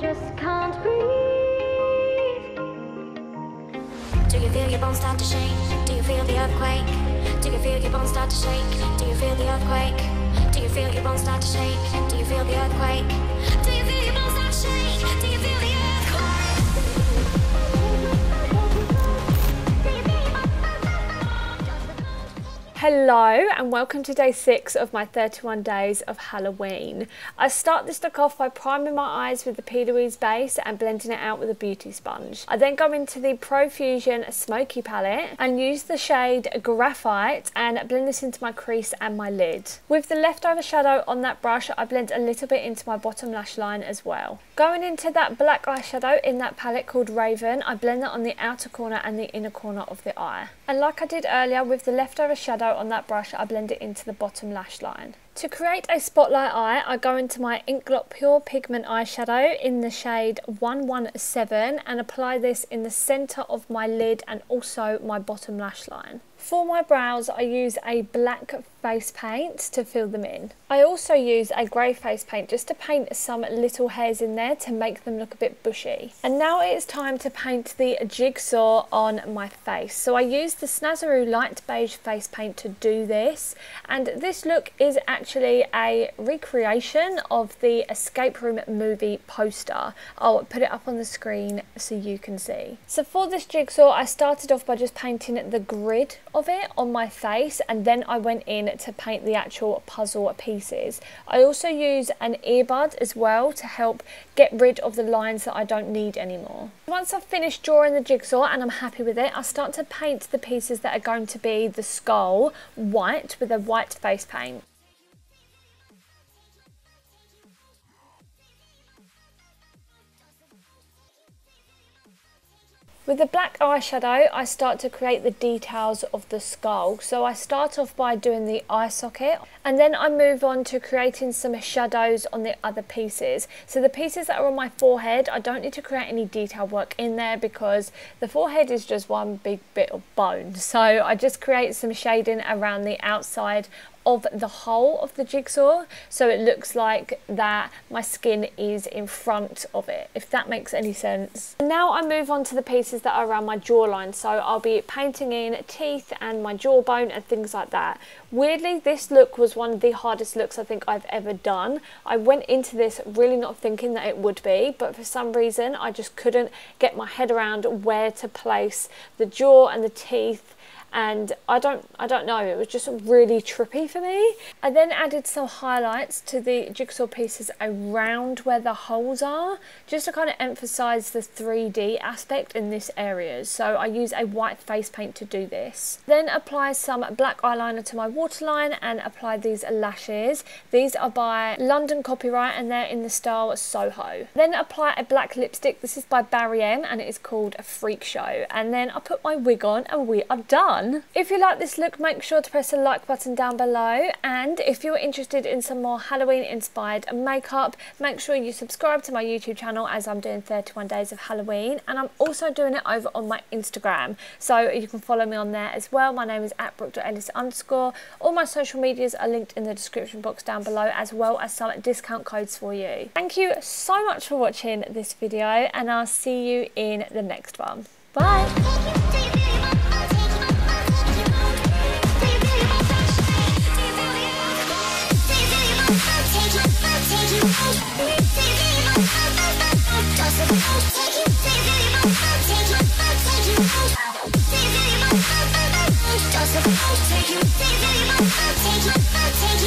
just can't breathe. Do you feel your bones start to shake? Do you feel the earthquake? Do you feel your bones start to shake? Do you feel the earthquake? Do you feel your bones start to shake? Do you feel the earthquake? Do you feel your bones start to shake? Do you feel the earthquake? Hello and welcome to day 6 of my 31 days of Halloween. I start this look off by priming my eyes with the P. Louise base and blending it out with a beauty sponge. I then go into the Profusion Smoky palette and use the shade Graphite and blend this into my crease and my lid. With the leftover shadow on that brush, I blend a little bit into my bottom lash line as well. Going into that black eyeshadow in that palette called Raven, I blend that on the outer corner and the inner corner of the eye. And like I did earlier, with the leftover shadow on that brush, I blend it into the bottom lash line. To create a spotlight eye, I go into my Inglot Pure Pigment Eyeshadow in the shade 117 and apply this in the centre of my lid and also my bottom lash line. For my brows, I use a black face paint to fill them in. I also use a grey face paint just to paint some little hairs in there to make them look a bit bushy. And now it's time to paint the jigsaw on my face. So I use the Snazaroo light beige face paint to do this, and this look is actually a recreation of the Escape Room movie poster. I'll put it up on the screen so you can see. So for this jigsaw, I started off by just painting the grid of it on my face, and then I went in to paint the actual puzzle pieces. I also use an earbud as well to help get rid of the lines that I don't need anymore. Once I've finished drawing the jigsaw and I'm happy with it, I start to paint the pieces that are going to be the skull white with a white face paint. With the black eyeshadow, I start to create the details of the skull. So I start off by doing the eye socket, and then I move on to creating some shadows on the other pieces. So the pieces that are on my forehead, I don't need to create any detail work in there because the forehead is just one big bit of bone. So I just create some shading around the outside of the whole of the jigsaw, so it looks like that my skin is in front of it, if that makes any sense. Now I move on to the pieces that are around my jawline, so I'll be painting in teeth and my jawbone and things like that. Weirdly, this look was one of the hardest looks I think I've ever done. I went into this really not thinking that it would be, but for some reason I just couldn't get my head around where to place the jaw and the teeth, and I don't know, it was just really trippy for me. I then added some highlights to the jigsaw pieces around where the holes are, just to kind of emphasize the 3D aspect in this area. So I use a white face paint to do this. Then apply some black eyeliner to my waterline and apply these lashes. These are by London Copyright and they're in the style Soho. Then apply a black lipstick. This is by Barry M and it is called a Freak Show. And then I put my wig on and we are done. If you like this look, make sure to press the like button down below, and if you're interested in some more Halloween inspired makeup, make sure you subscribe to my YouTube channel as I'm doing 31 days of Halloween, and I'm also doing it over on my Instagram, so you can follow me on there as well. My name is at brooke.ellis_. All my social medias are linked in the description box down below, as well as some discount codes for you. Thank you so much for watching this video, and I'll see you in the next one. Bye! I'll take you.